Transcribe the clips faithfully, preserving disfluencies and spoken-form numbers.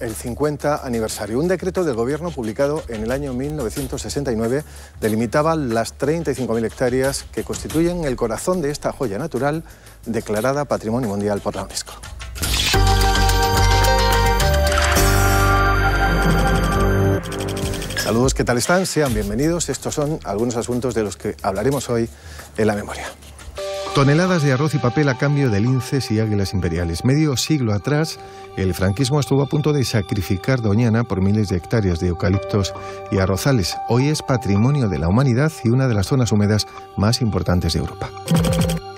El cincuenta aniversario. Un decreto del gobierno publicado en el año mil novecientos sesenta y nueve delimitaba las treinta y cinco mil hectáreas que constituyen el corazón de esta joya natural declarada Patrimonio Mundial por la UNESCO. Saludos, ¿qué tal están? Sean bienvenidos. Estos son algunos asuntos de los que hablaremos hoy en La Memoria. Toneladas de arroz y papel a cambio de linces y águilas imperiales. Medio siglo atrás, el franquismo estuvo a punto de sacrificar Doñana por miles de hectáreas de eucaliptos y arrozales. Hoy es patrimonio de la humanidad y una de las zonas húmedas más importantes de Europa.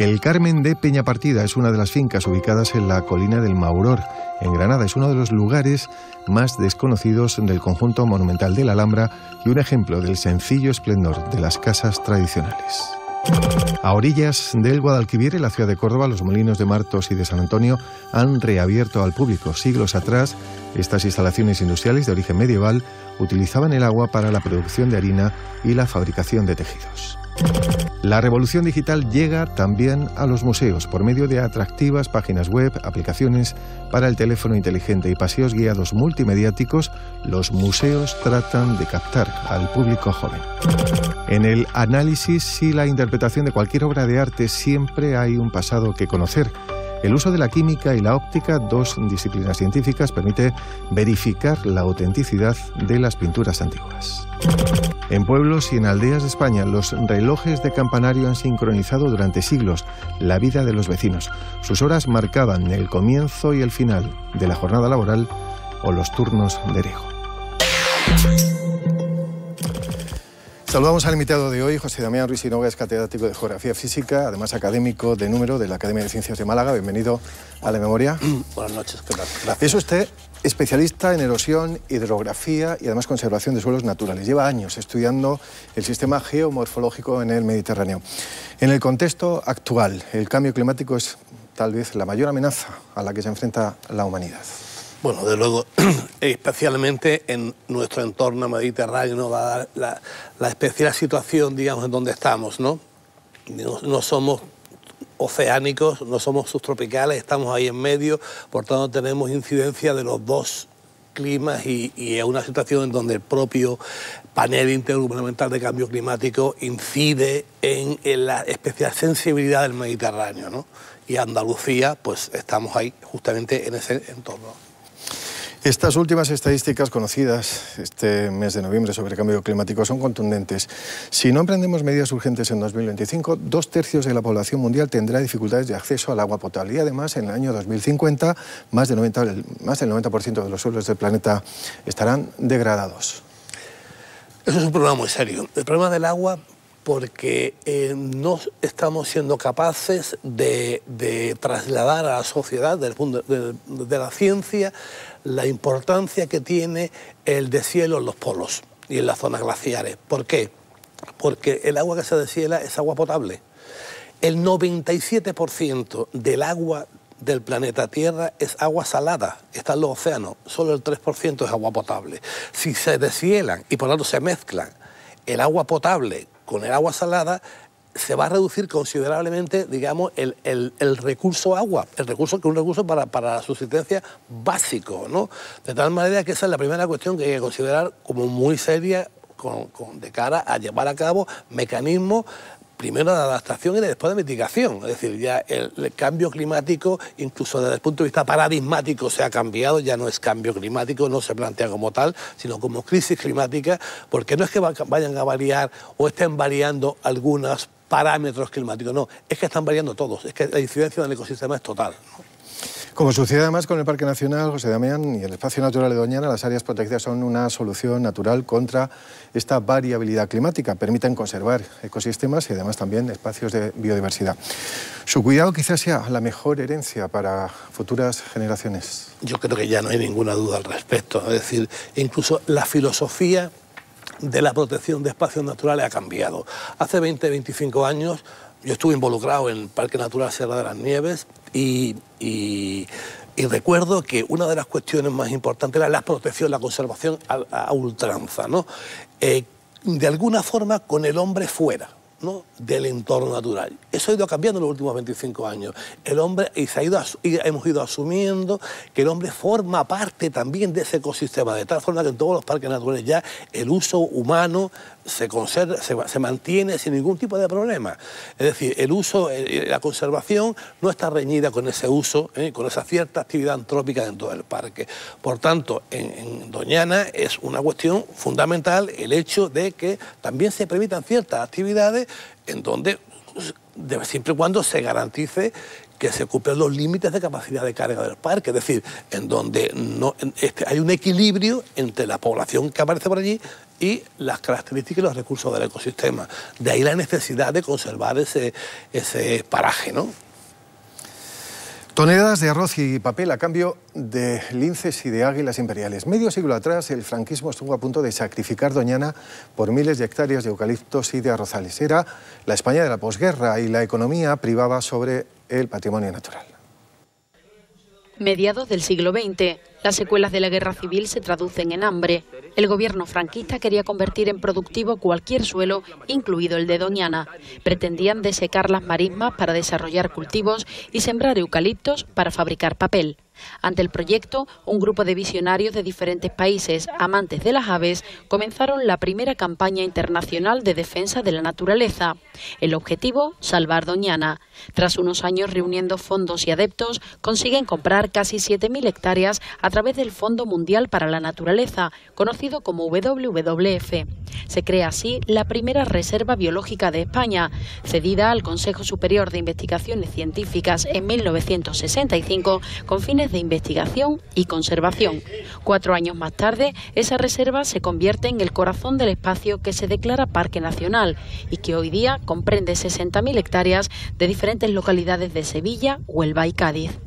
El Carmen de Peñapartida es una de las fincas ubicadas en la colina del Mauror, en Granada. Es uno de los lugares más desconocidos del conjunto monumental de la Alhambra y un ejemplo del sencillo esplendor de las casas tradicionales. A orillas del Guadalquivir, en la ciudad de Córdoba, los molinos de Martos y de San Antonio han reabierto al público. Siglos atrás, estas instalaciones industriales de origen medieval utilizaban el agua para la producción de harina y la fabricación de tejidos. La revolución digital llega también a los museos por medio de atractivas páginas web, aplicaciones para el teléfono inteligente y paseos guiados multimediáticos. Los museos tratan de captar al público joven. En el análisis y la interpretación de cualquier obra de arte siempre hay un pasado que conocer. El uso de la química y la óptica, dos disciplinas científicas, permite verificar la autenticidad de las pinturas antiguas. En pueblos y en aldeas de España, los relojes de campanario han sincronizado durante siglos la vida de los vecinos. Sus horas marcaban el comienzo y el final de la jornada laboral o los turnos de riego. Saludamos al invitado de hoy, José Damián Ruiz Sinoga, es catedrático de Geografía Física, además académico de número de la Academia de Ciencias de Málaga. Bienvenido a La Memoria. Buenas noches, ¿qué tal? Gracias. Es usted especialista en erosión, hidrografía y además conservación de suelos naturales. Lleva años estudiando el sistema geomorfológico en el Mediterráneo. En el contexto actual, el cambio climático es tal vez la mayor amenaza a la que se enfrenta la humanidad. Bueno, de luego, especialmente en nuestro entorno mediterráneo, la, la, la especial situación, digamos, en donde estamos, ¿no? No, no somos oceánicos, no somos subtropicales, estamos ahí en medio, por tanto tenemos incidencia de los dos climas y, y es una situación en donde el propio panel intergubernamental de cambio climático incide en, en la especial sensibilidad del Mediterráneo, ¿no? Y Andalucía, pues estamos ahí justamente en ese entorno. Estas últimas estadísticas conocidas este mes de noviembre sobre el cambio climático son contundentes. Si no emprendemos medidas urgentes en dos mil veinticinco, dos tercios de la población mundial tendrá dificultades de acceso al agua potable. Y además, en el año dos mil cincuenta, más del noventa por ciento de los suelos del planeta estarán degradados. Eso es un problema muy serio. El problema del agua, porque eh, no estamos siendo capaces de, de trasladar a la sociedad, desde el punto de, de la ciencia, la importancia que tiene el deshielo en los polos y en las zonas glaciares. ¿Por qué? Porque el agua que se deshiela es agua potable. El noventa y siete por ciento del agua del planeta Tierra es agua salada, está en los océanos, solo el tres por ciento es agua potable. Si se deshielan y por lo tanto se mezclan el agua potable con el agua salada, se va a reducir considerablemente, digamos, el, el, el recurso agua, el recurso que es un recurso para, para la subsistencia básico, ¿no? De tal manera que esa es la primera cuestión que hay que considerar como muy seria con, con, de cara a llevar a cabo mecanismos, primero de adaptación y después de mitigación. Es decir, ya el, el cambio climático, incluso desde el punto de vista paradigmático, se ha cambiado, ya no es cambio climático, no se plantea como tal, sino como crisis climática, porque no es que vayan a variar o estén variando algunos parámetros climáticos, no, es que están variando todos, es que la incidencia del ecosistema es total, ¿no? Como sucede además con el Parque Nacional José Damián y el Espacio Natural de Doñana, las áreas protegidas son una solución natural contra esta variabilidad climática. Permiten conservar ecosistemas y además también espacios de biodiversidad. Su cuidado quizás sea la mejor herencia para futuras generaciones. Yo creo que ya no hay ninguna duda al respecto. Es decir, incluso la filosofía de la protección de espacios naturales ha cambiado. Hace veinte, veinticinco años yo estuve involucrado en el Parque Natural Sierra de las Nieves y, y, y recuerdo que una de las cuestiones más importantes era la protección, la conservación a, a ultranza, ¿no? Eh, de alguna forma con el hombre fuera, ¿no?, del entorno natural. Eso ha ido cambiando en los últimos veinticinco años. El hombre, y se ha ido, y hemos ido asumiendo que el hombre forma parte también de ese ecosistema, de tal forma que en todos los parques naturales ya el uso humano se, conserva, se, se mantiene sin ningún tipo de problema. Es decir, el uso, el, la conservación no está reñida con ese uso, ¿eh?, con esa cierta actividad antrópica dentro del parque. Por tanto, en, en Doñana es una cuestión fundamental el hecho de que también se permitan ciertas actividades en donde, de, siempre y cuando se garantice que se cumplen los límites de capacidad de carga del parque, es decir, en donde no, en este, hay un equilibrio entre la población que aparece por allí y las características y los recursos del ecosistema. De ahí la necesidad de conservar ese, ese paraje, ¿no? Toneladas de arroz y papel a cambio de linces y de águilas imperiales. Medio siglo atrás, el franquismo estuvo a punto de sacrificar Doñana por miles de hectáreas de eucaliptos y de arrozales. Era la España de la posguerra y la economía privaba sobre el patrimonio natural. Mediados del siglo veinte, las secuelas de la guerra civil se traducen en hambre. El gobierno franquista quería convertir en productivo cualquier suelo, incluido el de Doñana. Pretendían desecar las marismas para desarrollar cultivos y sembrar eucaliptos para fabricar papel. Ante el proyecto, un grupo de visionarios de diferentes países, amantes de las aves, comenzaron la primera campaña internacional de defensa de la naturaleza. El objetivo, salvar Doñana. Tras unos años reuniendo fondos y adeptos, consiguen comprar casi siete mil hectáreas a través del Fondo Mundial para la Naturaleza, conocido como W W F. Se crea así la primera reserva biológica de España, cedida al Consejo Superior de Investigaciones Científicas en mil novecientos sesenta y cinco con fines de investigación y conservación. Cuatro años más tarde, esa reserva se convierte en el corazón del espacio que se declara Parque Nacional y que hoy día comprende sesenta mil hectáreas de diferentes localidades de Sevilla, Huelva y Cádiz.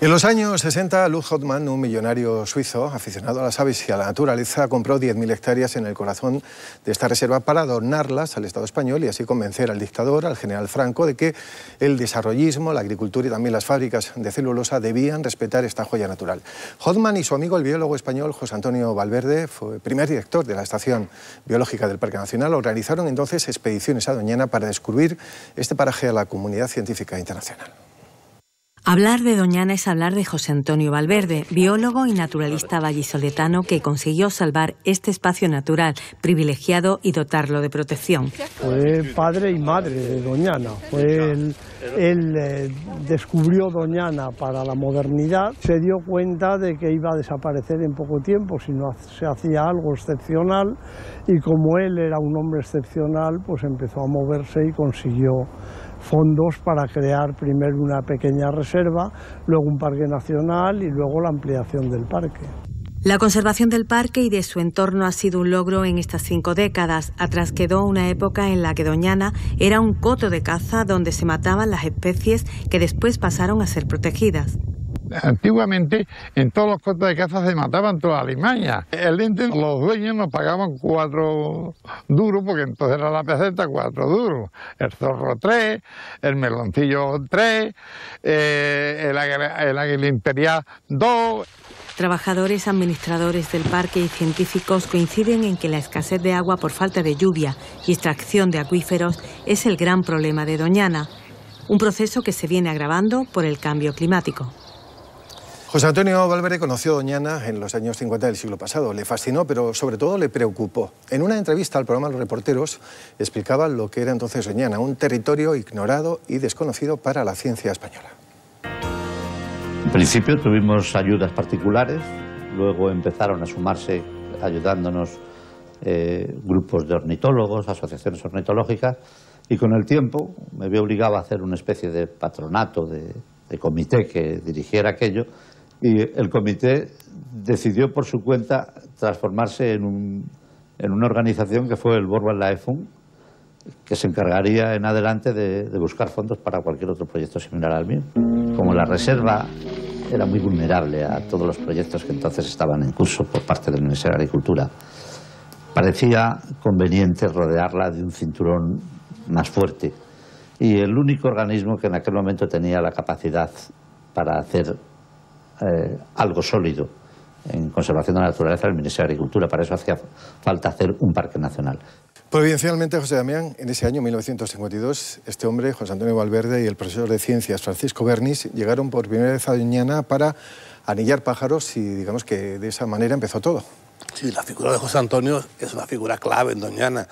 En los años sesenta, Luc Hoffmann, un millonario suizo aficionado a las aves y a la naturaleza, compró diez mil hectáreas en el corazón de esta reserva para donarlas al Estado español y así convencer al dictador, al general Franco, de que el desarrollismo, la agricultura y también las fábricas de celulosa debían respetar esta joya natural. Hoffmann y su amigo, el biólogo español José Antonio Valverde, fue primer director de la Estación Biológica del Parque Nacional, organizaron entonces expediciones a Doñana para descubrir este paraje a la comunidad científica internacional. Hablar de Doñana es hablar de José Antonio Valverde, biólogo y naturalista vallisoletano que consiguió salvar este espacio natural privilegiado y dotarlo de protección. Fue padre y madre de Doñana. Fue él, él eh, descubrió Doñana para la modernidad. Se dio cuenta de que iba a desaparecer en poco tiempo si no se hacía algo excepcional. Y como él era un hombre excepcional, pues empezó a moverse y consiguió fondos para crear primero una pequeña reserva, luego un parque nacional y luego la ampliación del parque. La conservación del parque y de su entorno ha sido un logro en estas cinco décadas. Atrás quedó una época en la que Doñana era un coto de caza donde se mataban las especies que después pasaron a ser protegidas. Antiguamente en todos los cotos de caza se mataban todas las alimañas. El lince, los dueños nos pagaban cuatro duros, porque entonces era la peseta, cuatro duros. El zorro tres, el meloncillo tres, eh, el, el águila imperial dos. Trabajadores, administradores del parque y científicos coinciden en que la escasez de agua por falta de lluvia y extracción de acuíferos es el gran problema de Doñana, un proceso que se viene agravando por el cambio climático. José Antonio Valverde conoció Doñana en los años cincuenta del siglo pasado. Le fascinó, pero sobre todo le preocupó. En una entrevista al programa Los Reporteros explicaba lo que era entonces Doñana, un territorio ignorado y desconocido para la ciencia española. En principio tuvimos ayudas particulares, luego empezaron a sumarse ayudándonos eh, grupos de ornitólogos, asociaciones ornitológicas, y con el tiempo me vi obligado a hacer una especie de patronato, de, de comité que dirigiera aquello. Y el comité decidió por su cuenta transformarse en, un, en una organización que fue el World Wildlife Fund, que se encargaría en adelante de, de buscar fondos para cualquier otro proyecto similar al mío. Como la reserva era muy vulnerable a todos los proyectos que entonces estaban en curso por parte del Ministerio de Agricultura, parecía conveniente rodearla de un cinturón más fuerte. Y el único organismo que en aquel momento tenía la capacidad para hacer Eh, algo sólido en conservación de la naturaleza del Ministerio de Agricultura. Para eso hacía falta hacer un parque nacional. Providencialmente, José Damián, en ese año mil novecientos cincuenta y dos, este hombre, José Antonio Valverde, y el profesor de ciencias Francisco Bernis llegaron por primera vez a Doñana para anillar pájaros y digamos que de esa manera empezó todo. Sí, la figura de José Antonio es una figura clave en Doñana,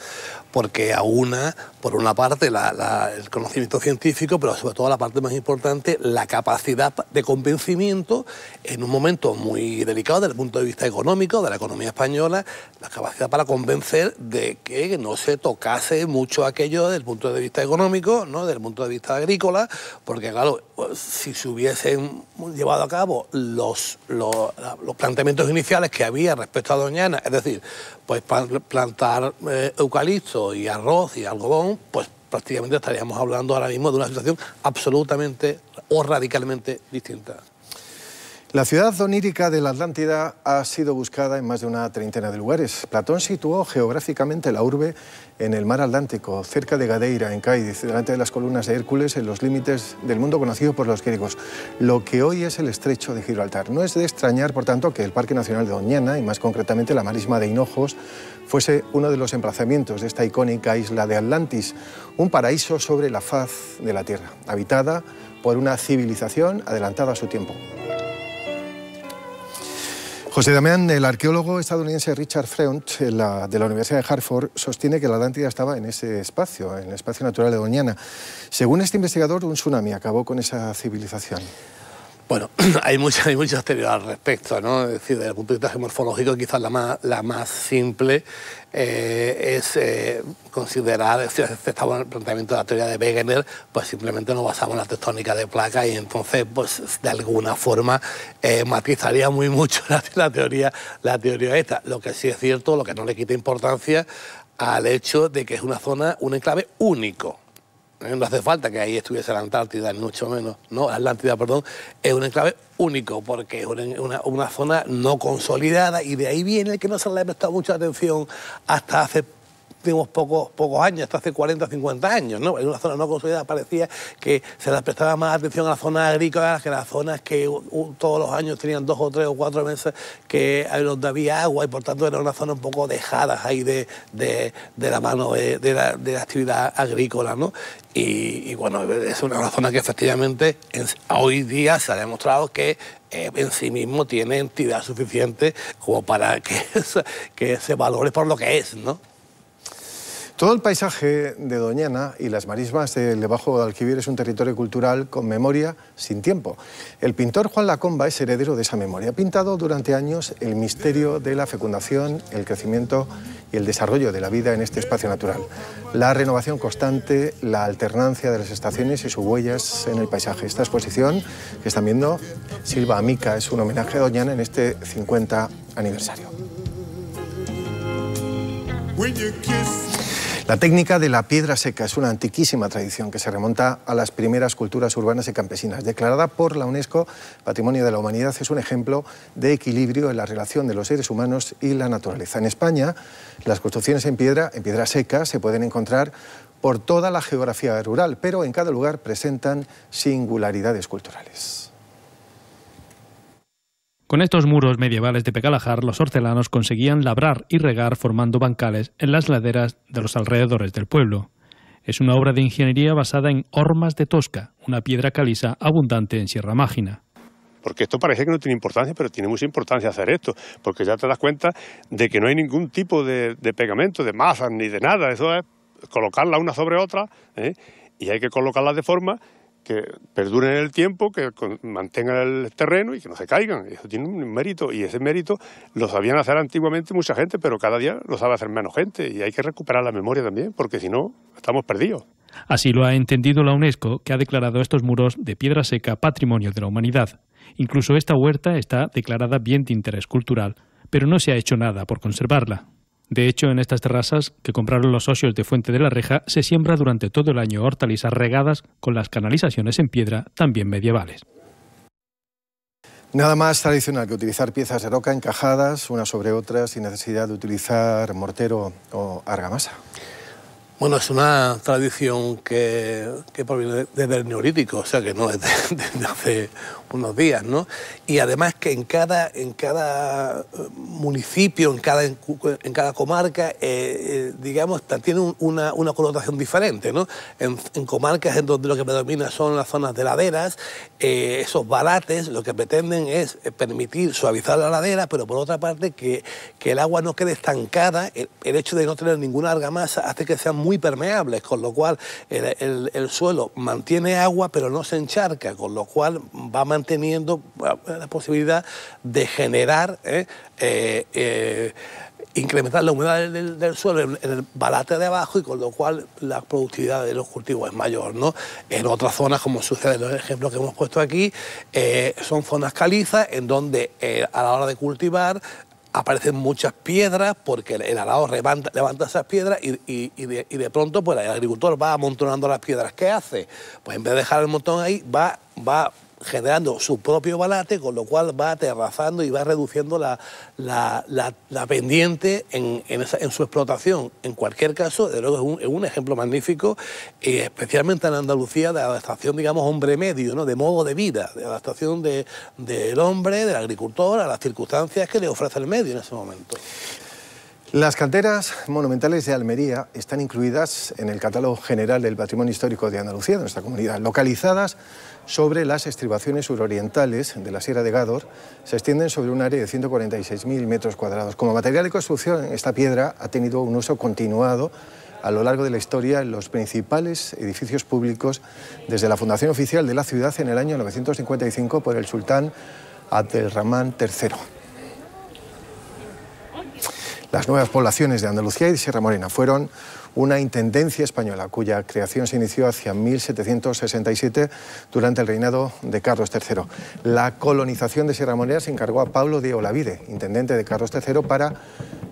porque aúna, por una parte, la, la, el conocimiento científico, pero sobre todo la parte más importante, la capacidad de convencimiento en un momento muy delicado desde el punto de vista económico, de la economía española, la capacidad para convencer de que no se tocase mucho aquello desde el punto de vista económico, ¿no?, desde el punto de vista agrícola, porque claro, si se hubiesen llevado a cabo los, los, los planteamientos iniciales que había respecto a Doñana, es decir, pues plantar eh, eucalipto y arroz y algodón, pues prácticamente estaríamos hablando ahora mismo de una situación absolutamente o radicalmente distinta. La ciudad donírica de la Atlántida ha sido buscada en más de una treintena de lugares. Platón situó geográficamente la urbe en el mar Atlántico, cerca de Gadeira, en Cádiz, delante de las columnas de Hércules, en los límites del mundo conocido por los griegos, lo que hoy es el estrecho de Gibraltar. No es de extrañar, por tanto, que el Parque Nacional de Doñana, y más concretamente la Marisma de Hinojos, fuese uno de los emplazamientos de esta icónica isla de Atlantis, un paraíso sobre la faz de la Tierra, habitada por una civilización adelantada a su tiempo. José Damián, el arqueólogo estadounidense Richard Freund, de la Universidad de Harvard, sostiene que la Atlántida estaba en ese espacio, en el espacio natural de Doñana. Según este investigador, un tsunami acabó con esa civilización. Bueno, hay muchas hay muchas teorías al respecto, ¿no? Es decir, desde el punto de vista geomorfológico, quizás la más, la más simple eh, es eh, considerar, si estaba en el planteamiento de la teoría de Wegener, pues simplemente nos basamos en la tectónica de placa y entonces, pues de alguna forma, eh, matizaría muy mucho la, la, teoría, la teoría esta. Lo que sí es cierto, lo que no le quita importancia al hecho de que es una zona, un enclave único. No hace falta que ahí estuviese la Antártida, ni mucho menos, ¿no? La Atlántida, perdón, es un enclave único, porque es una, una zona no consolidada, y de ahí viene el que no se le ha prestado mucha atención hasta hace Pocos, pocos, pocos años, hasta hace cuarenta, cincuenta años, ¿no? En una zona no consolidada parecía que se les prestaba más atención a las zonas agrícolas que a las zonas que uh, todos los años tenían dos o tres o cuatro meses que donde había agua, y por tanto era una zona un poco dejada ahí de, de, de la mano de, de, la, de la actividad agrícola, ¿no? Y, y bueno, es una zona que efectivamente en, hoy día se ha demostrado que en sí mismo tiene entidad suficiente como para que, que se valore por lo que es, ¿no? Todo el paisaje de Doñana y las marismas del Bajo Guadalquivir es un territorio cultural con memoria sin tiempo. El pintor Juan Lacomba es heredero de esa memoria. Ha pintado durante años el misterio de la fecundación, el crecimiento y el desarrollo de la vida en este espacio natural. La renovación constante, la alternancia de las estaciones y sus huellas en el paisaje. Esta exposición que están viendo, Silva Amica, es un homenaje a Doñana en este cincuenta aniversario. La técnica de la piedra seca es una antiquísima tradición que se remonta a las primeras culturas urbanas y campesinas. Declarada por la UNESCO Patrimonio de la Humanidad, es un ejemplo de equilibrio en la relación de los seres humanos y la naturaleza. En España, las construcciones en piedra, en piedra seca se pueden encontrar por toda la geografía rural, pero en cada lugar presentan singularidades culturales. Con estos muros medievales de Pegalajar, los hortelanos conseguían labrar y regar formando bancales en las laderas de los alrededores del pueblo. Es una obra de ingeniería basada en hormas de tosca, una piedra caliza abundante en Sierra Mágina. Porque esto parece que no tiene importancia, pero tiene mucha importancia hacer esto, porque ya te das cuenta de que no hay ningún tipo de, de pegamento, de masas ni de nada. Eso es colocarla una sobre otra, ¿eh? Y hay que colocarlas de forma que perduren el tiempo, que mantengan el terreno y que no se caigan. Eso tiene un mérito, y ese mérito lo sabían hacer antiguamente mucha gente, pero cada día lo sabe hacer menos gente, y hay que recuperar la memoria también, porque si no, estamos perdidos. Así lo ha entendido la UNESCO, que ha declarado estos muros de piedra seca Patrimonio de la Humanidad. Incluso esta huerta está declarada bien de interés cultural, pero no se ha hecho nada por conservarla. De hecho, en estas terrazas que compraron los socios de Fuente de la Reja se siembra durante todo el año hortalizas regadas con las canalizaciones en piedra, también medievales. Nada más tradicional que utilizar piezas de roca encajadas unas sobre otras sin necesidad de utilizar mortero o argamasa. Bueno, es una tradición que, que proviene desde el Neolítico, o sea que no es de, de, de hace unos días, ¿no? Y además que en cada, en cada municipio, en cada, en cada comarca, eh, eh, digamos, tiene un, una, una connotación diferente, ¿no? En, en comarcas en donde lo que predomina son las zonas de laderas, eh, esos balates lo que pretenden es permitir suavizar la ladera, pero por otra parte que, que el agua no quede estancada. El, el hecho de no tener ninguna argamasa hace que sean muy muy permeables, con lo cual el, el, el suelo mantiene agua pero no se encharca, con lo cual va manteniendo la posibilidad de generar, eh, eh, eh, incrementar la humedad del, del suelo en el balate de abajo, y con lo cual la productividad de los cultivos es mayor, ¿no? En otras zonas, como sucede en los ejemplos que hemos puesto aquí, eh, son zonas calizas en donde eh, a la hora de cultivar aparecen muchas piedras porque el arado levanta, levanta esas piedras y, y, y, de, y de pronto pues el agricultor va amontonando las piedras. ¿Qué hace? Pues en vez de dejar el montón ahí, va, va generando su propio balate, con lo cual va aterrazando y va reduciendo la, la, la, la pendiente en, en, esa, en su explotación. En cualquier caso, de luego es un, es un ejemplo magnífico, eh, especialmente en Andalucía, de adaptación, digamos, hombre medio, ¿no? De modo de vida, de adaptación de, del hombre, del agricultor, a las circunstancias que le ofrece el medio en ese momento. Las canteras monumentales de Almería están incluidas en el Catálogo General del Patrimonio Histórico de Andalucía, de nuestra comunidad, localizadas sobre las estribaciones surorientales de la Sierra de Gádor. Se extienden sobre un área de ciento cuarenta y seis mil metros cuadrados. Como material de construcción, esta piedra ha tenido un uso continuado a lo largo de la historia en los principales edificios públicos, desde la fundación oficial de la ciudad en el año novecientos cincuenta y cinco por el sultán Abdelrahman tercero. Las nuevas poblaciones de Andalucía y de Sierra Morena fueron una intendencia española cuya creación se inició hacia mil setecientos sesenta y siete durante el reinado de Carlos tercero. La colonización de Sierra Morena se encargó a Pablo de Olavide, intendente de Carlos tercero, para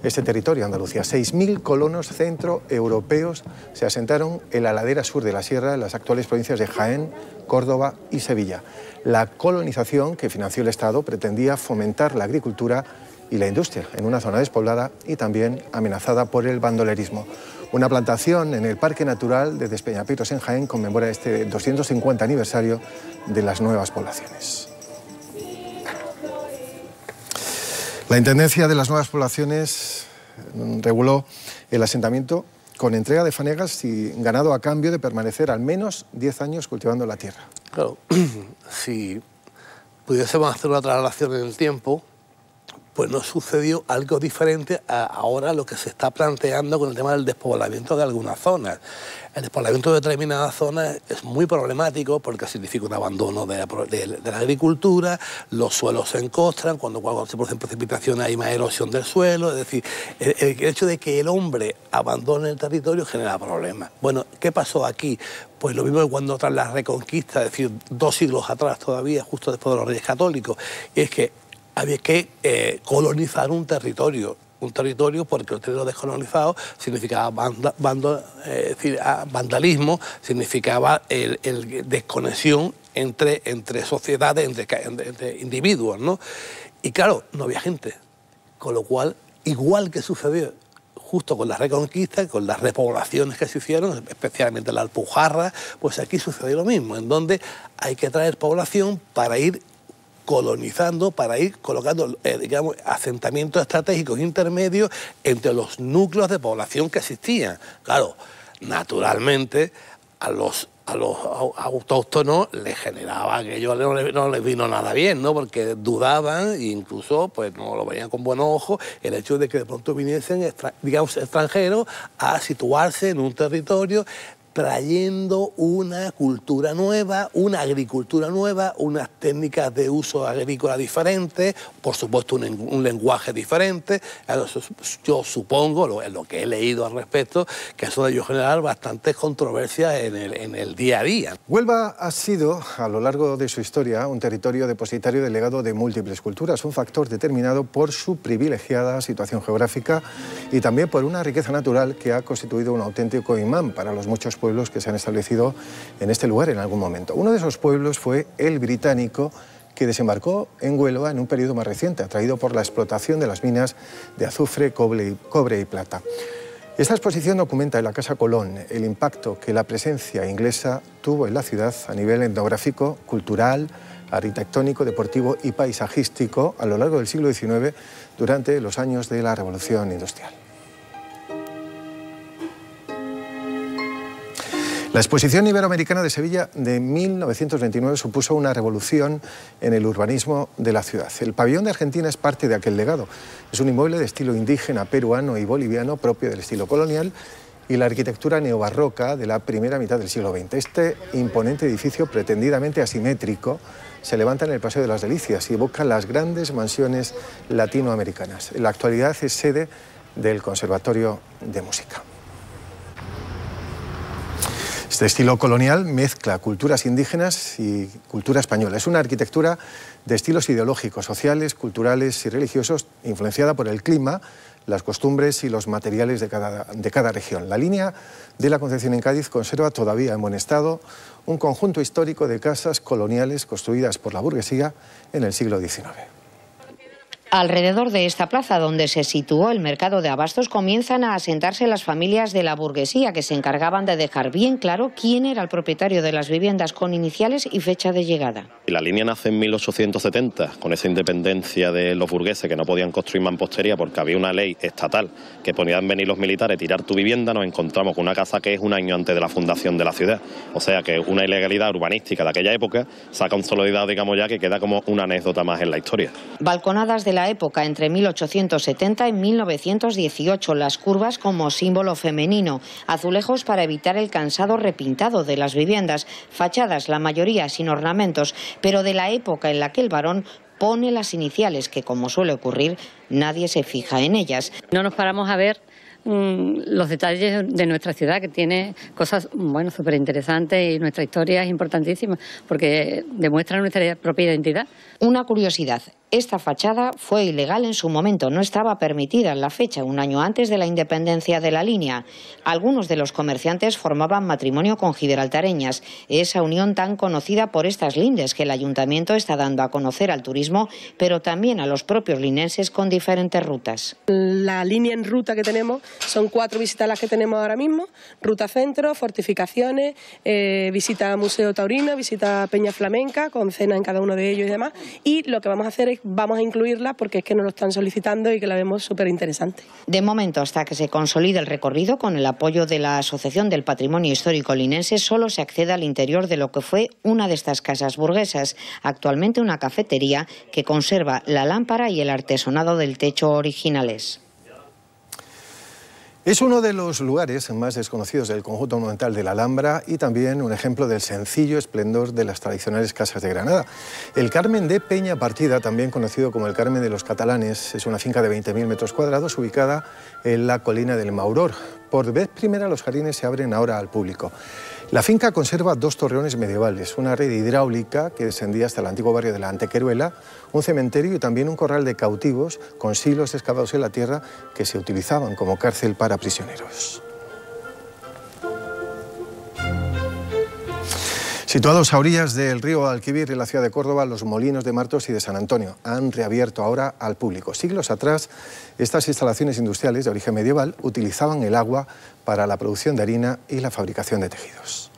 este territorio, Andalucía. seis mil colonos centroeuropeos se asentaron en la ladera sur de la sierra, en las actuales provincias de Jaén, Córdoba y Sevilla. La colonización que financió el Estado pretendía fomentar la agricultura y la industria en una zona despoblada y también amenazada por el bandolerismo. Una plantación en el Parque Natural de Despeñaperros en Jaén conmemora este doscientos cincuenta aniversario de las nuevas poblaciones. La Intendencia de las Nuevas Poblaciones reguló el asentamiento con entrega de fanegas y ganado a cambio de permanecer al menos diez años cultivando la tierra. Claro, si pudiésemos hacer una traslación en el tiempo, pues no sucedió algo diferente a ahora lo que se está planteando con el tema del despoblamiento de algunas zonas. El despoblamiento de determinadas zonas es muy problemático porque significa un abandono de la, de, de la agricultura, los suelos se encostran, cuando, cuando se producen precipitaciones hay más erosión del suelo, es decir, el, el hecho de que el hombre abandone el territorio genera problemas. Bueno, ¿qué pasó aquí? Pues lo mismo que cuando tras la Reconquista, es decir, dos siglos atrás todavía, justo después de los Reyes Católicos, y es que había que eh, colonizar un territorio, un territorio porque el territorio descolonizado significaba banda, bando, eh, decir, vandalismo, significaba el, el desconexión entre, entre sociedades, entre, entre individuos, ¿no? Y claro, no había gente, con lo cual, igual que sucedió justo con la Reconquista, con las repoblaciones que se hicieron, especialmente la Alpujarra, pues aquí sucedió lo mismo, en donde hay que traer población para ir colonizando, para ir colocando, eh, digamos, asentamientos estratégicos intermedios entre los núcleos de población que existían. Claro, naturalmente, a los, a los autóctonos les generaba que yo no, no les vino nada bien, ¿no? Porque dudaban e incluso pues, no lo veían con buenos ojos el hecho de que de pronto viniesen, extra, digamos, extranjeros a situarse en un territorio, trayendo una cultura nueva, una agricultura nueva, unas técnicas de uso agrícola diferentes, por supuesto un, un lenguaje diferente. Yo supongo, lo, lo que he leído al respecto, que eso debió generar bastantes controversias en el, en el día a día. Huelva ha sido, a lo largo de su historia, un territorio depositario del legado de múltiples culturas, un factor determinado por su privilegiada situación geográfica y también por una riqueza natural que ha constituido un auténtico imán para los muchos pueblos que se han establecido en este lugar en algún momento. Uno de esos pueblos fue el británico, que desembarcó en Huelva en un periodo más reciente, atraído por la explotación de las minas de azufre, cobre y plata. Esta exposición documenta en la Casa Colón el impacto que la presencia inglesa tuvo en la ciudad a nivel etnográfico, cultural, arquitectónico, deportivo y paisajístico a lo largo del siglo diecinueve durante los años de la Revolución Industrial. La Exposición Iberoamericana de Sevilla de mil novecientos veintinueve supuso una revolución en el urbanismo de la ciudad. El pabellón de Argentina es parte de aquel legado. Es un inmueble de estilo indígena, peruano y boliviano, propio del estilo colonial y la arquitectura neobarroca de la primera mitad del siglo veinte. Este imponente edificio, pretendidamente asimétrico, se levanta en el Paseo de las Delicias y evoca las grandes mansiones latinoamericanas. En la actualidad es sede del Conservatorio de Música. Este estilo colonial mezcla culturas indígenas y cultura española. Es una arquitectura de estilos ideológicos, sociales, culturales y religiosos, influenciada por el clima, las costumbres y los materiales de cada, de cada región. La línea de la Concepción en Cádiz conserva todavía en buen estado un conjunto histórico de casas coloniales construidas por la burguesía en el siglo diecinueve. Alrededor de esta plaza donde se situó el mercado de abastos comienzan a asentarse las familias de la burguesía que se encargaban de dejar bien claro quién era el propietario de las viviendas con iniciales y fecha de llegada. La línea nace en mil ochocientos setenta con esa independencia de los burgueses que no podían construir mampostería porque había una ley estatal que ponía en venir los militares, tirar tu vivienda, nos encontramos con una casa que es un año antes de la fundación de la ciudad. O sea que una ilegalidad urbanística de aquella época se ha consolidado, digamos ya, que queda como una anécdota más en la historia. Balconadas de la época entre mil ochocientos setenta y mil novecientos dieciocho, las curvas como símbolo femenino, azulejos para evitar el cansado repintado de las viviendas, fachadas la mayoría sin ornamentos, pero de la época en la que el varón pone las iniciales, que como suele ocurrir, nadie se fija en ellas. No nos paramos a ver mmm, los detalles de nuestra ciudad, que tiene cosas bueno, súper interesantes, y nuestra historia es importantísima porque demuestra nuestra propia identidad. Una curiosidad. Esta fachada fue ilegal en su momento, no estaba permitida en la fecha, un año antes de la independencia de la línea. Algunos de los comerciantes formaban matrimonio con gibraltareñas, esa unión tan conocida por estas lindes que el ayuntamiento está dando a conocer al turismo, pero también a los propios linenses con diferentes rutas. La línea en ruta que tenemos son cuatro visitas las que tenemos ahora mismo, ruta centro, fortificaciones, eh, visita a Museo Taurino, visita a Peña Flamenca, con cena en cada uno de ellos y demás, y lo que vamos a hacer es vamos a incluirla porque es que nos lo están solicitando y que la vemos súper interesante. De momento, hasta que se consolide el recorrido con el apoyo de la Asociación del Patrimonio Histórico Linense, solo se accede al interior de lo que fue una de estas casas burguesas, actualmente una cafetería que conserva la lámpara y el artesonado del techo originales. Es uno de los lugares más desconocidos del conjunto monumental de la Alhambra y también un ejemplo del sencillo esplendor de las tradicionales casas de Granada. El Carmen de Peñapartida, también conocido como el Carmen de los catalanes, es una finca de veinte mil metros cuadrados ubicada en la colina del Mauror. Por vez primera los jardines se abren ahora al público. La finca conserva dos torreones medievales, una red hidráulica que descendía hasta el antiguo barrio de la Antequeruela, un cementerio y también un corral de cautivos con silos excavados en la tierra que se utilizaban como cárcel para prisioneros. Situados a orillas del río Guadalquivir en la ciudad de Córdoba, los molinos de Martos y de San Antonio han reabierto ahora al público. Siglos atrás, estas instalaciones industriales de origen medieval utilizaban el agua para la producción de harina y la fabricación de tejidos.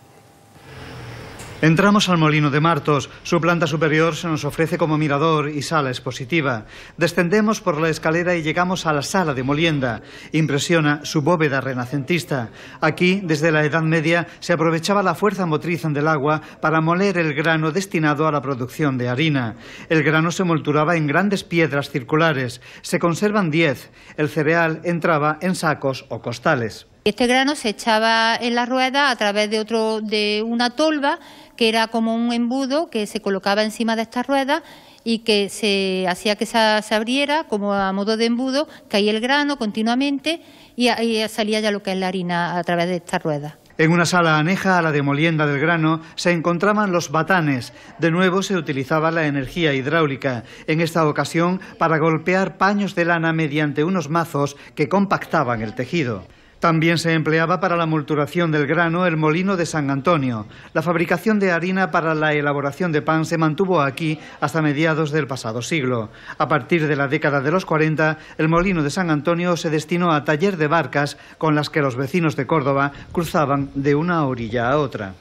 Entramos al molino de Martos. Su planta superior se nos ofrece como mirador y sala expositiva. Descendemos por la escalera y llegamos a la sala de molienda. Impresiona su bóveda renacentista. Aquí, desde la Edad Media, se aprovechaba la fuerza motriz del agua para moler el grano destinado a la producción de harina. El grano se molturaba en grandes piedras circulares. Se conservan diez. El cereal entraba en sacos o costales. Este grano se echaba en la rueda a través de, otro, de una tolva, que era como un embudo que se colocaba encima de esta rueda y que se hacía que se, se abriera como a modo de embudo, caía el grano continuamente y, y salía ya lo que es la harina a través de esta rueda. En una sala aneja a la de molienda del grano se encontraban los batanes. De nuevo se utilizaba la energía hidráulica, en esta ocasión para golpear paños de lana mediante unos mazos que compactaban el tejido. También se empleaba para la molturación del grano el molino de San Antonio. La fabricación de harina para la elaboración de pan se mantuvo aquí hasta mediados del pasado siglo. A partir de la década de los cuarenta, el molino de San Antonio se destinó a taller de barcas con las que los vecinos de Córdoba cruzaban de una orilla a otra.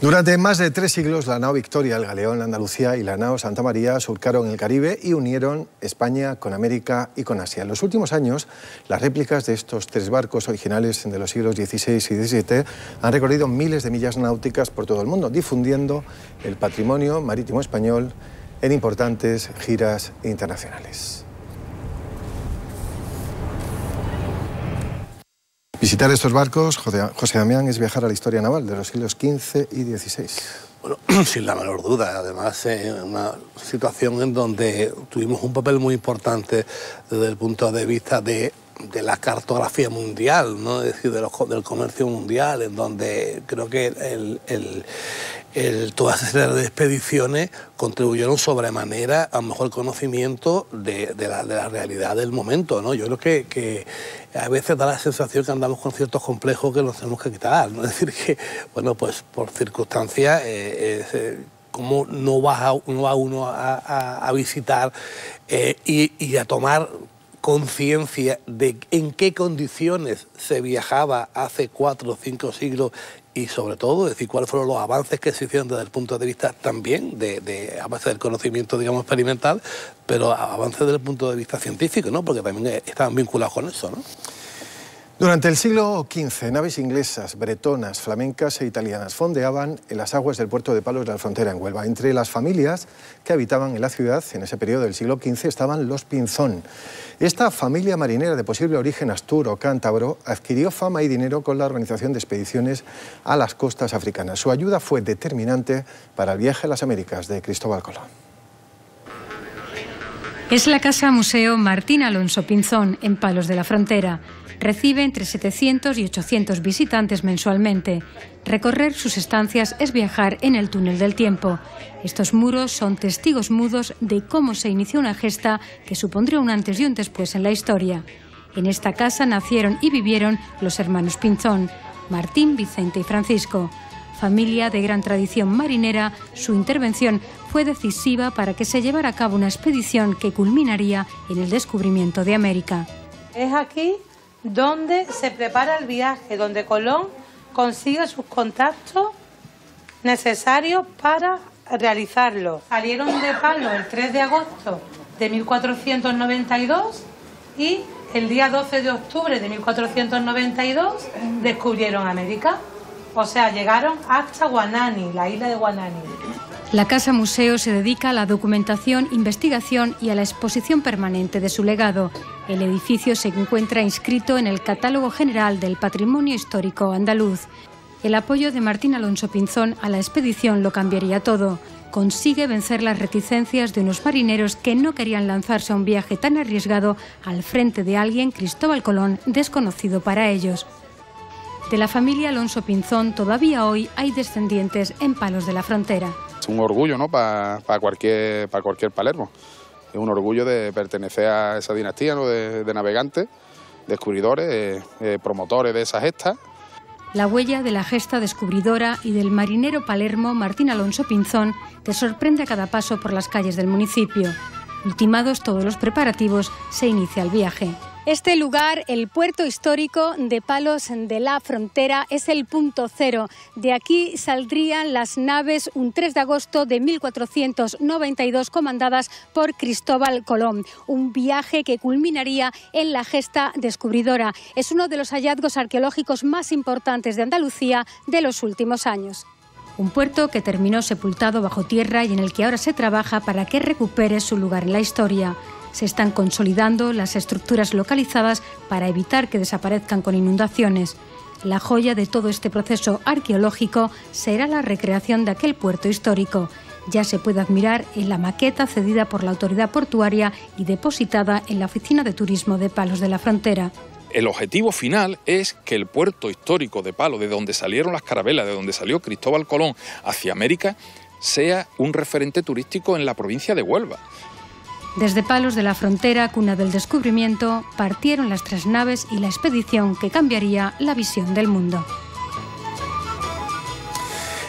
Durante más de tres siglos, la nao Victoria, el galeón Andalucía y la nao Santa María surcaron el Caribe y unieron España con América y con Asia. En los últimos años, las réplicas de estos tres barcos originales de los siglos dieciséis y diecisiete han recorrido miles de millas náuticas por todo el mundo, difundiendo el patrimonio marítimo español en importantes giras internacionales. Visitar estos barcos, José Damián, es viajar a la historia naval de los siglos quince y dieciséis. Bueno, sin la menor duda. Además, es una situación en donde tuvimos un papel muy importante desde el punto de vista de, de la cartografía mundial, ¿no? Es decir, de los, del comercio mundial, en donde creo que el, el, el, todas esas expediciones contribuyeron sobremanera a un mejor conocimiento de, de, la, de la realidad del momento, ¿no? Yo creo que... que a veces da la sensación que andamos con ciertos complejos que nos tenemos que quitar, ¿no? Es decir, que, bueno, pues por circunstancias, eh, eh, ¿cómo no va a, no va uno a, a, a visitar eh, y, y a tomar conciencia de en qué condiciones se viajaba hace cuatro o cinco siglos? Y sobre todo, es decir, cuáles fueron los avances que se hicieron desde el punto de vista también de, de avances del conocimiento, digamos, experimental, pero avances desde el punto de vista científico, ¿no? Porque también estaban vinculados con eso, ¿no? Durante el siglo quince, naves inglesas, bretonas, flamencas e italianas fondeaban en las aguas del puerto de Palos de la Frontera, en Huelva. Entre las familias que habitaban en la ciudad en ese periodo del siglo quince estaban los Pinzón. Esta familia marinera de posible origen asturo cántabro adquirió fama y dinero con la organización de expediciones a las costas africanas. Su ayuda fue determinante para el viaje a las Américas de Cristóbal Colón. Es la Casa Museo Martín Alonso Pinzón, en Palos de la Frontera. Recibe entre setecientos y ochocientos visitantes mensualmente. Recorrer sus estancias es viajar en el túnel del tiempo. Estos muros son testigos mudos de cómo se inició una gesta que supondría un antes y un después en la historia. En esta casa nacieron y vivieron los hermanos Pinzón, Martín, Vicente y Francisco. Familia de gran tradición marinera, su intervención fue decisiva para que se llevara a cabo una expedición que culminaría en el descubrimiento de América. Es aquí donde se prepara el viaje, donde Colón consigue sus contactos necesarios para realizarlo. Salieron de Palos el tres de agosto de mil cuatrocientos noventa y dos y el día doce de octubre de mil cuatrocientos noventa y dos descubrieron América. O sea, llegaron hasta Guanahani, la isla de Guanahani. La Casa Museo se dedica a la documentación, investigación y a la exposición permanente de su legado. El edificio se encuentra inscrito en el Catálogo General del Patrimonio Histórico Andaluz. El apoyo de Martín Alonso Pinzón a la expedición lo cambiaría todo. Consigue vencer las reticencias de unos marineros que no querían lanzarse a un viaje tan arriesgado al frente de alguien, Cristóbal Colón, desconocido para ellos. De la familia Alonso Pinzón todavía hoy hay descendientes en Palos de la Frontera. Es un orgullo, ¿no?, para pa cualquier, pa cualquier palermo. Es un orgullo de pertenecer a esa dinastía, ¿no?, de, de navegantes, descubridores, eh, eh, promotores de esa gesta. La huella de la gesta descubridora y del marinero palermo Martín Alonso Pinzón te sorprende a cada paso por las calles del municipio. Ultimados todos los preparativos, se inicia el viaje. Este lugar, el puerto histórico de Palos de la Frontera, es el punto cero. De aquí saldrían las naves un tres de agosto de mil cuatrocientos noventa y dos comandadas por Cristóbal Colón. Un viaje que culminaría en la gesta descubridora. Es uno de los hallazgos arqueológicos más importantes de Andalucía de los últimos años. Un puerto que terminó sepultado bajo tierra y en el que ahora se trabaja para que recupere su lugar en la historia. Se están consolidando las estructuras localizadas para evitar que desaparezcan con inundaciones. La joya de todo este proceso arqueológico será la recreación de aquel puerto histórico. Ya se puede admirar en la maqueta cedida por la autoridad portuaria y depositada en la Oficina de Turismo de Palos de la Frontera. El objetivo final es que el puerto histórico de Palos, de donde salieron las carabelas, de donde salió Cristóbal Colón hacia América, sea un referente turístico en la provincia de Huelva. Desde Palos de la Frontera, cuna del descubrimiento, partieron las tres naves y la expedición que cambiaría la visión del mundo.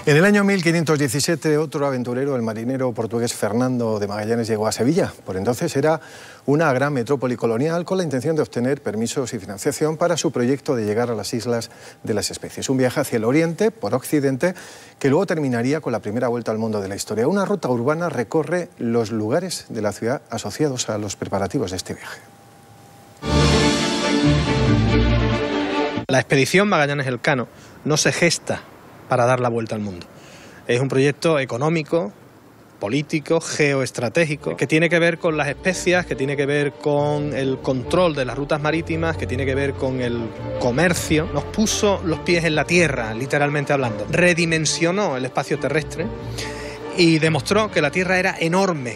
En el año mil quinientos diecisiete, otro aventurero, el marinero portugués Fernando de Magallanes, llegó a Sevilla. Por entonces era una gran metrópoli colonial con la intención de obtener permisos y financiación para su proyecto de llegar a las Islas de las Especies. Un viaje hacia el oriente, por occidente, que luego terminaría con la primera vuelta al mundo de la historia. Una ruta urbana recorre los lugares de la ciudad asociados a los preparativos de este viaje. La expedición Magallanes Elcano no se gesta para dar la vuelta al mundo. Es un proyecto económico, político, geoestratégico, que tiene que ver con las especias, que tiene que ver con el control de las rutas marítimas, que tiene que ver con el comercio. Nos puso los pies en la tierra, literalmente hablando. Redimensionó el espacio terrestre y demostró que la Tierra era enorme,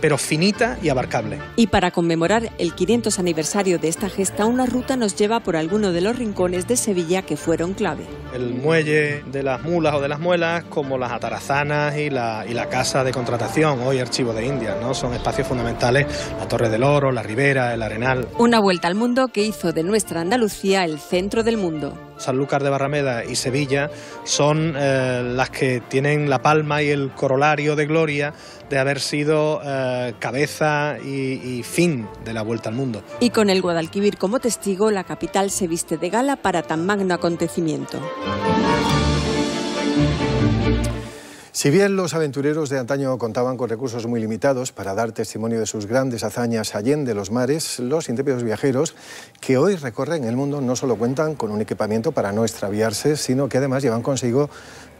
pero finita y abarcable. Y para conmemorar el quinientos aniversario de esta gesta, una ruta nos lleva por alguno de los rincones de Sevilla que fueron clave. El muelle de las mulas o de las muelas, como las atarazanas y la, y la casa de contratación, hoy Archivo de Indias, ¿no? Son espacios fundamentales, la Torre del Oro, la Ribera, el Arenal. Una vuelta al mundo que hizo de nuestra Andalucía el centro del mundo. Sanlúcar de Barrameda y Sevilla son eh, las que tienen la palma y el corolario de gloria de haber sido eh, cabeza y, y fin de la vuelta al mundo. Y con el Guadalquivir como testigo, la capital se viste de gala para tan magno acontecimiento. Si bien los aventureros de antaño contaban con recursos muy limitados para dar testimonio de sus grandes hazañas allende los mares, los intrépidos viajeros que hoy recorren el mundo no solo cuentan con un equipamiento para no extraviarse, sino que además llevan consigo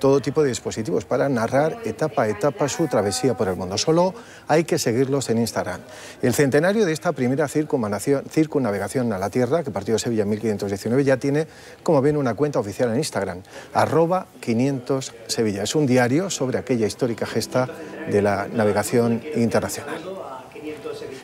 todo tipo de dispositivos para narrar etapa a etapa su travesía por el mundo. Solo hay que seguirlos en Instagram. El centenario de esta primera circunnavegación a la Tierra, que partió de Sevilla en mil quinientos diecinueve, ya tiene, como ven, una cuenta oficial en Instagram, arroba quinientos Sevilla. Es un diario sobre ...sobre aquella histórica gesta de la navegación internacional.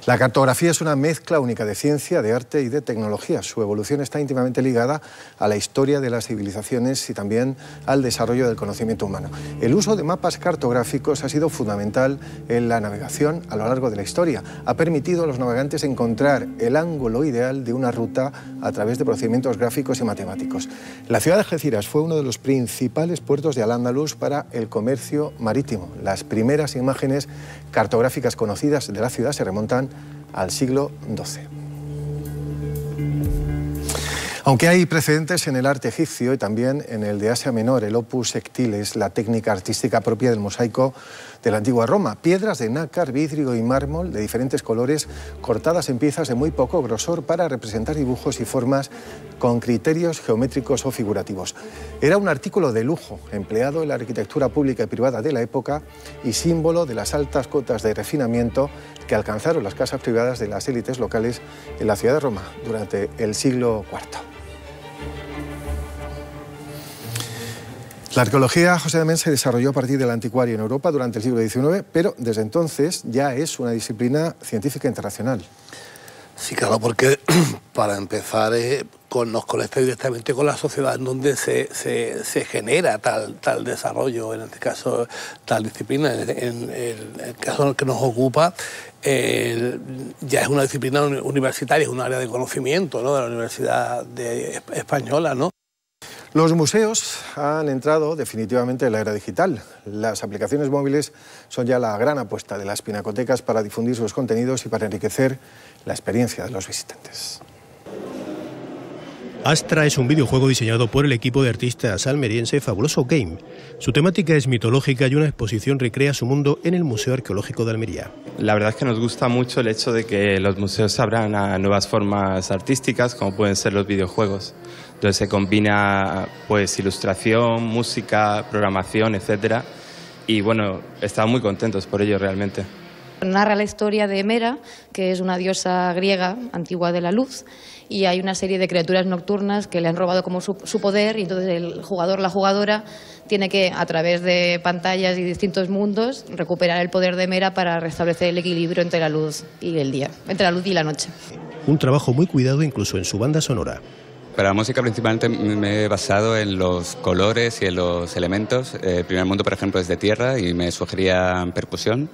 La cartografía es una mezcla única de ciencia, de arte y de tecnología. Su evolución está íntimamente ligada a la historia de las civilizaciones y también al desarrollo del conocimiento humano. El uso de mapas cartográficos ha sido fundamental en la navegación a lo largo de la historia. Ha permitido a los navegantes encontrar el ángulo ideal de una ruta a través de procedimientos gráficos y matemáticos. La ciudad de Algeciras fue uno de los principales puertos de Al-Ándalus para el comercio marítimo. Las primeras imágenes cartográficas conocidas de la ciudad se remontan al siglo doce. Aunque hay precedentes en el arte egipcio y también en el de Asia Menor, el opus sectiles, la técnica artística propia del mosaico de la antigua Roma. Piedras de nácar, vidrio y mármol de diferentes colores cortadas en piezas de muy poco grosor para representar dibujos y formas con criterios geométricos o figurativos. Era un artículo de lujo empleado en la arquitectura pública y privada de la época y símbolo de las altas cotas de refinamiento que alcanzaron las casas privadas de las élites locales en la ciudad de Roma durante el siglo cuarto. La arqueología, José Damián, se desarrolló a partir del anticuario en Europa durante el siglo diecinueve, pero desde entonces ya es una disciplina científica internacional. Sí, claro, porque para empezar eh, con, nos conecta directamente con la sociedad en donde se, se, se genera tal, tal desarrollo, en este caso tal disciplina. En, en, en el caso que nos ocupa, eh, ya es una disciplina universitaria, es un área de conocimiento, ¿no?, de la Universidad de, Española, ¿no? Los museos han entrado definitivamente en la era digital. Las aplicaciones móviles son ya la gran apuesta de las pinacotecas para difundir sus contenidos y para enriquecer la experiencia de los visitantes. Astra es un videojuego diseñado por el equipo de artistas almeriense Fabuloso Game. Su temática es mitológica y una exposición recrea su mundo en el Museo Arqueológico de Almería. La verdad es que nos gusta mucho el hecho de que los museos se abran a nuevas formas artísticas, como pueden ser los videojuegos. Entonces se combina pues ilustración, música, programación, etcétera. Y bueno, estamos muy contentos por ello realmente. Narra la historia de Hemera, que es una diosa griega antigua de la luz, y hay una serie de criaturas nocturnas que le han robado como su, su poder, y entonces el jugador, la jugadora, tiene que, a través de pantallas y distintos mundos, recuperar el poder de Hemera para restablecer el equilibrio entre la luz y el día, entre la luz y la noche. Un trabajo muy cuidado incluso en su banda sonora. Para la música principalmente me he basado en los colores y en los elementos. El primer mundo, por ejemplo, es de tierra y me sugería percusión.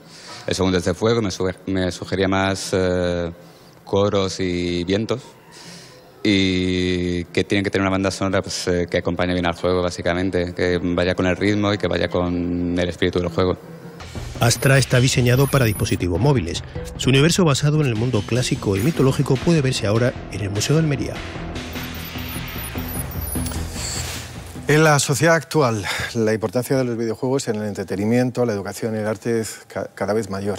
El segundo es de fuego, me, suger, me sugería más eh, coros y vientos. Y que tienen que tener una banda sonora pues, eh, que acompañe bien al juego, básicamente. Que vaya con el ritmo y que vaya con el espíritu del juego. Astra está diseñado para dispositivos móviles. Su universo basado en el mundo clásico y mitológico puede verse ahora en el Museo de Almería. En la sociedad actual, la importancia de los videojuegos en el entretenimiento, la educación y el arte es ca- cada vez mayor.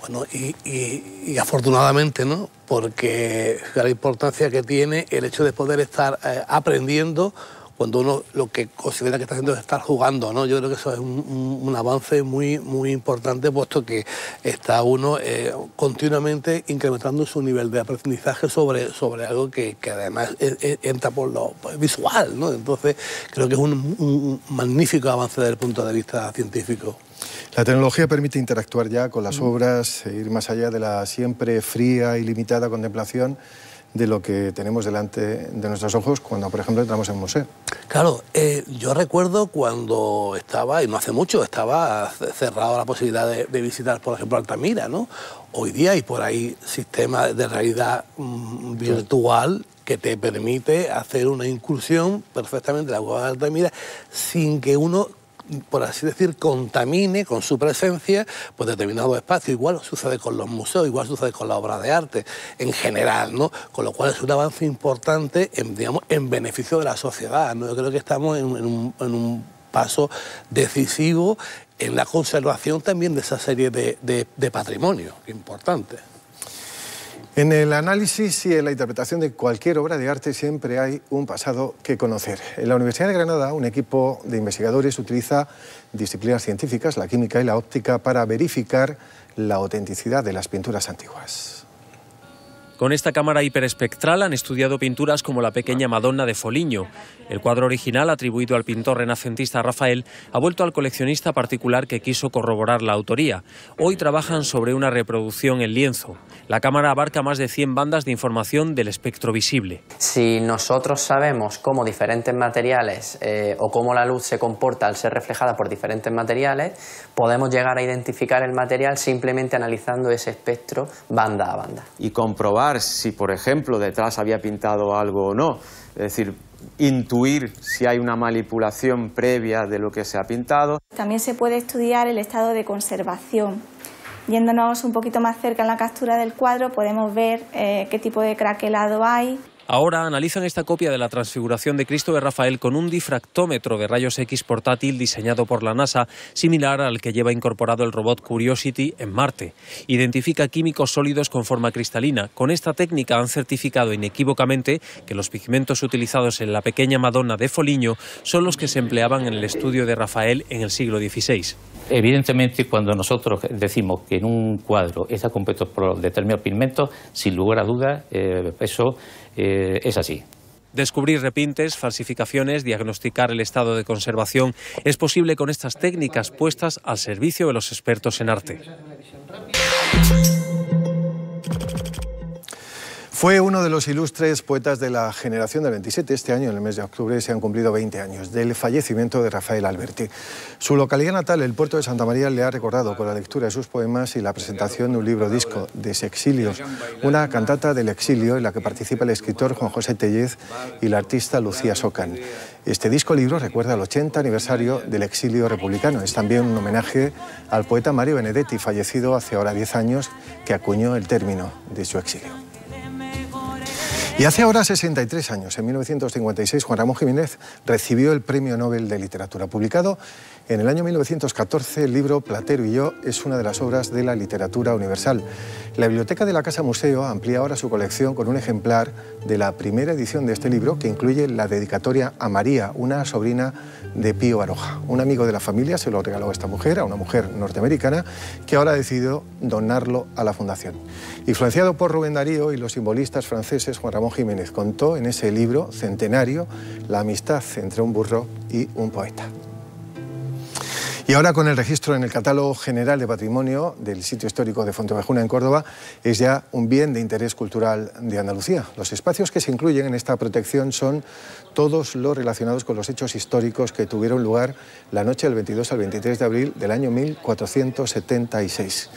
Bueno, y, y, y afortunadamente, ¿no? Porque la importancia que tiene el hecho de poder estar eh, aprendiendo cuando uno lo que considera que está haciendo es estar jugando, ¿no? Yo creo que eso es un, un, un avance muy, muy importante, puesto que está uno eh, continuamente incrementando su nivel de aprendizaje sobre, sobre algo que, que además es, es, entra por lo pues, visual, ¿no? Entonces, creo que es un, un magnífico avance desde el punto de vista científico. La tecnología permite interactuar ya con las obras, ir más allá de la siempre fría y limitada contemplación de lo que tenemos delante de nuestros ojos cuando, por ejemplo, entramos en un museo. Claro, eh, yo recuerdo cuando estaba, y no hace mucho, estaba cerrada la posibilidad de, de visitar, por ejemplo, Altamira, ¿no? Hoy día hay por ahí sistemas de realidad mm, virtual que te permite hacer una incursión perfectamente en la cueva de Altamira sin que uno, por así decir, contamine con su presencia pues determinado espacio. Igual sucede con los museos, igual sucede con las obras de arte en general, ¿no? Con lo cual es un avance importante en, digamos, en beneficio de la sociedad, ¿no? Yo creo que estamos en, en, un, en un paso decisivo en la conservación también de esa serie de, de, de patrimonio importante. En el análisis y en la interpretación de cualquier obra de arte siempre hay un pasado que conocer. En la Universidad de Granada, un equipo de investigadores utiliza disciplinas científicas, la química y la óptica, para verificar la autenticidad de las pinturas antiguas. Con esta cámara hiperespectral han estudiado pinturas como la pequeña Madonna de Foligno. El cuadro original, atribuido al pintor renacentista Rafael, ha vuelto al coleccionista particular que quiso corroborar la autoría. Hoy trabajan sobre una reproducción en lienzo. La cámara abarca más de cien bandas de información del espectro visible. Si nosotros sabemos cómo diferentes materiales eh, o cómo la luz se comporta al ser reflejada por diferentes materiales, podemos llegar a identificar el material simplemente analizando ese espectro banda a banda. Y comprobar si, por ejemplo, detrás había pintado algo o no. Es decir, intuir si hay una manipulación previa de lo que se ha pintado. También se puede estudiar el estado de conservación. Yéndonos un poquito más cerca en la captura del cuadro, podemos ver eh, qué tipo de craquelado hay. Ahora analizan esta copia de la Transfiguración de Cristo de Rafael con un difractómetro de rayos X portátil diseñado por la NASA, similar al que lleva incorporado el robot Curiosity en Marte. Identifica químicos sólidos con forma cristalina. Con esta técnica han certificado inequívocamente que los pigmentos utilizados en la pequeña Madonna de Foligno son los que se empleaban en el estudio de Rafael en el siglo dieciséis. Evidentemente, cuando nosotros decimos que en un cuadro está compuesto por determinados pigmentos, sin lugar a dudas, eh, eso eh, es así. Descubrir repintes, falsificaciones, diagnosticar el estado de conservación es posible con estas técnicas puestas al servicio de los expertos en arte. Fue uno de los ilustres poetas de la generación del veintisiete. Este año, en el mes de octubre, se han cumplido veinte años del fallecimiento de Rafael Alberti. Su localidad natal, el puerto de Santa María, le ha recordado con la lectura de sus poemas y la presentación de un libro disco, Desexilios, una cantata del exilio en la que participa el escritor Juan José Tellez y la artista Lucía Socan. Este disco libro recuerda el ochenta aniversario del exilio republicano. Es también un homenaje al poeta Mario Benedetti, fallecido hace ahora diez años, que acuñó el término de su exilio. Y hace ahora sesenta y tres años, en mil novecientos cincuenta y seis, Juan Ramón Jiménez recibió el Premio Nobel de Literatura. Publicado en el año mil novecientos catorce, el libro Platero y yo es una de las obras de la literatura universal. La Biblioteca de la Casa Museo amplía ahora su colección con un ejemplar de la primera edición de este libro, que incluye la dedicatoria a María, una sobrina de Pío Baroja. Un amigo de la familia se lo regaló a esta mujer, a una mujer norteamericana, que ahora ha decidido donarlo a la fundación. Influenciado por Rubén Darío y los simbolistas franceses, Juan Ramón Jiménez contó en ese libro centenario la amistad entre un burro y un poeta. Y ahora con el registro en el Catálogo General de Patrimonio del Sitio Histórico de Fontevejuna en Córdoba, es ya un bien de interés cultural de Andalucía. Los espacios que se incluyen en esta protección son todos los relacionados con los hechos históricos que tuvieron lugar la noche del veintidós al veintitrés de abril del año mil cuatrocientos setenta y seis.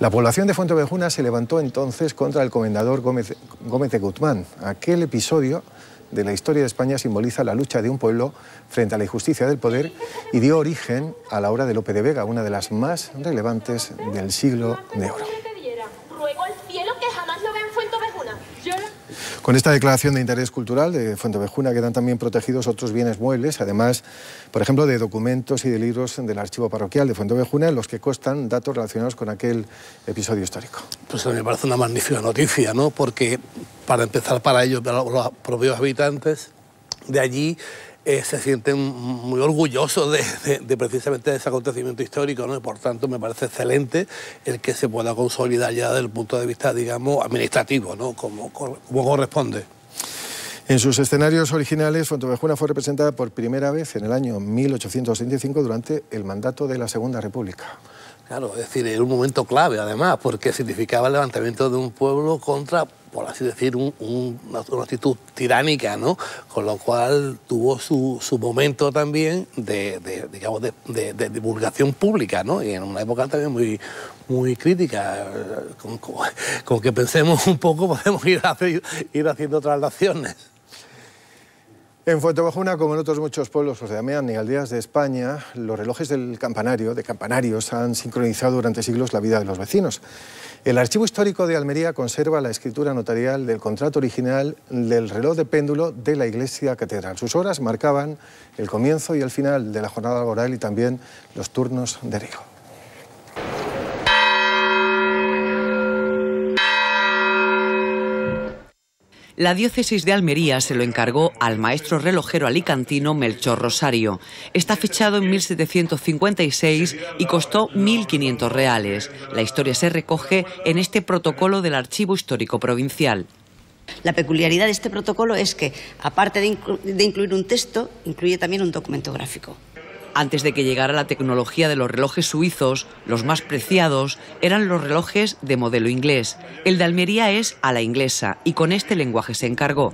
La población de Fontevejuna se levantó entonces contra el comendador Gómez, Gómez de Guzmán. Aquel episodio de la historia de España simboliza la lucha de un pueblo frente a la injusticia del poder y dio origen a la obra de Lope de Vega, una de las más relevantes del siglo de oro. Con esta declaración de interés cultural de Fontevejuna quedan también protegidos otros bienes muebles, además, por ejemplo, de documentos y de libros del archivo parroquial de Fontevejuna, en los que constan datos relacionados con aquel episodio histórico. Pues me parece una magnífica noticia, ¿no? Porque, para empezar, para ellos, para los propios habitantes de allí, Eh, se sienten muy orgullosos de, de, de precisamente ese acontecimiento histórico, ¿no? Y por tanto me parece excelente el que se pueda consolidar ya desde el punto de vista, digamos, administrativo, ¿no? Como, como corresponde. En sus escenarios originales, Fontevejuna fue representada por primera vez en el año mil ochocientos treinta y cinco durante el mandato de la Segunda República. Claro, es decir, era un momento clave, además, porque significaba el levantamiento de un pueblo contra, por así decir, un, un, una actitud tiránica, ¿no? Con lo cual tuvo su, su momento también de, de, digamos, de, de, de divulgación pública, ¿no? Y en una época también muy, muy crítica. Con, con, con que pensemos un poco, podemos ir, a, ir haciendo traslaciones. En Fontevejuna, como en otros muchos pueblos, José Damián, y aldeas de España, los relojes del campanario, de campanarios, han sincronizado durante siglos la vida de los vecinos. El Archivo Histórico de Almería conserva la escritura notarial del contrato original del reloj de péndulo de la iglesia catedral. Sus horas marcaban el comienzo y el final de la jornada laboral y también los turnos de riego. La diócesis de Almería se lo encargó al maestro relojero alicantino Melchor Rosario. Está fechado en mil setecientos cincuenta y seis y costó mil quinientos reales. La historia se recoge en este protocolo del Archivo Histórico Provincial. La peculiaridad de este protocolo es que, aparte de, inclu- de incluir un texto, incluye también un documento gráfico. Antes de que llegara la tecnología de los relojes suizos, los más preciados eran los relojes de modelo inglés. El de Almería es a la inglesa y con este lenguaje se encargó.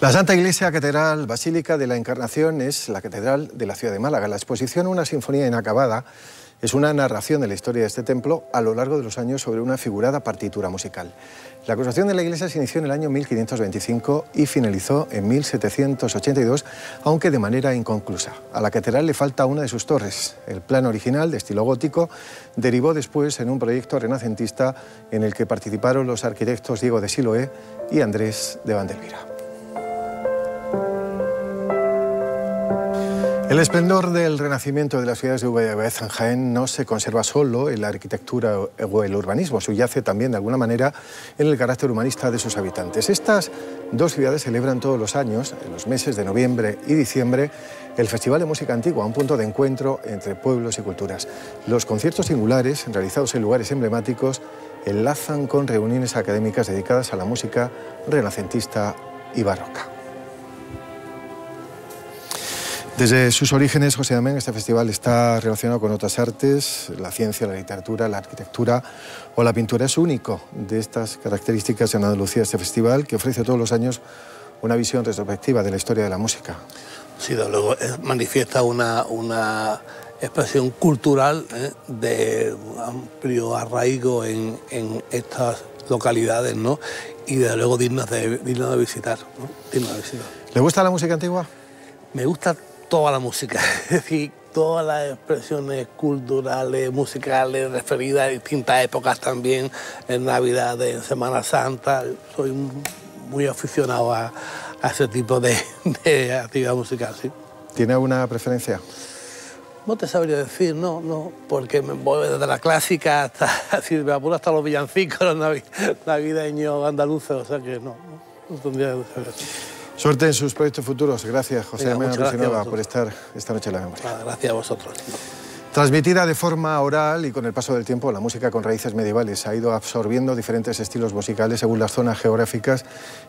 La Santa Iglesia Catedral Basílica de la Encarnación es la catedral de la ciudad de Málaga. La exposición Una Sinfonía Inacabada es una narración de la historia de este templo a lo largo de los años sobre una figurada partitura musical. La construcción de la iglesia se inició en el año mil quinientos veinticinco y finalizó en mil setecientos ochenta y dos, aunque de manera inconclusa. A la catedral le falta una de sus torres. El plan original, de estilo gótico, derivó después en un proyecto renacentista en el que participaron los arquitectos Diego de Siloé y Andrés de Vandelvira. El esplendor del renacimiento de las ciudades de Úbeda y Jaén no se conserva solo en la arquitectura o el urbanismo, subyace también de alguna manera en el carácter humanista de sus habitantes. Estas dos ciudades celebran todos los años, en los meses de noviembre y diciembre, el Festival de Música Antigua, un punto de encuentro entre pueblos y culturas. Los conciertos singulares, realizados en lugares emblemáticos, enlazan con reuniones académicas dedicadas a la música renacentista y barroca. Desde sus orígenes, José Damián, este festival está relacionado con otras artes, la ciencia, la literatura, la arquitectura o la pintura. Es único de estas características en Andalucía este festival, que ofrece todos los años una visión retrospectiva de la historia de la música. Sí, desde luego, manifiesta una, una expresión cultural, ¿eh?, de amplio arraigo en, en estas localidades, ¿no? Y desde luego dignas de, dignas de visitar, ¿no? Dignas de visitar. ¿Le gusta la música antigua? Me gusta toda la música, es decir, todas las expresiones culturales, musicales, referidas a distintas épocas también, en Navidad, en Semana Santa. Soy muy aficionado a, a ese tipo de, de actividad musical, ¿sí? ¿Tiene alguna preferencia? No te sabría decir, no, no, porque me voy desde la clásica hasta, si me apuro, hasta los villancicos, los navi, navideños andaluces, o sea que no, no tendría que saber. Suerte en sus proyectos futuros. Gracias, José Damián Ruiz Sinoga, por estar esta noche en La Memoria. Gracias a vosotros. Transmitida de forma oral y con el paso del tiempo, la música con raíces medievales ha ido absorbiendo diferentes estilos musicales según las zonas geográficas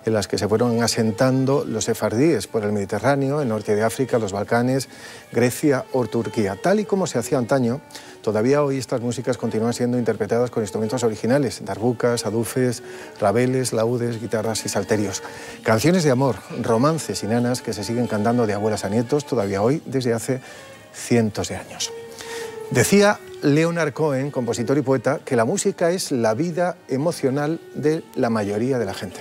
en las que se fueron asentando los sefardíes, por el Mediterráneo, el norte de África, los Balcanes, Grecia o Turquía. Tal y como se hacía antaño, todavía hoy estas músicas continúan siendo interpretadas con instrumentos originales, darbucas, adufes, rabeles, laúdes, guitarras y salterios. Canciones de amor, romances y nanas que se siguen cantando de abuelas a nietos todavía hoy desde hace cientos de años. Decía Leonard Cohen, compositor y poeta, que la música es la vida emocional de la mayoría de la gente.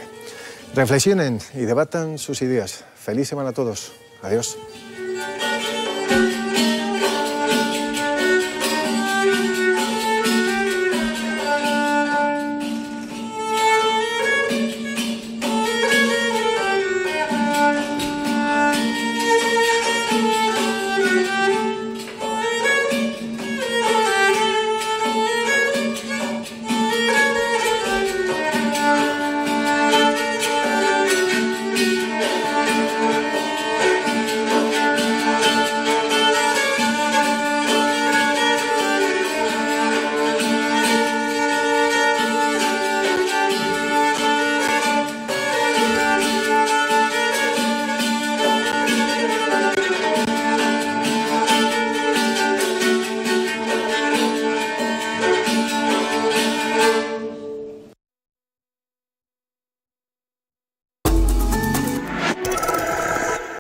Reflexionen y debatan sus ideas. Feliz semana a todos. Adiós.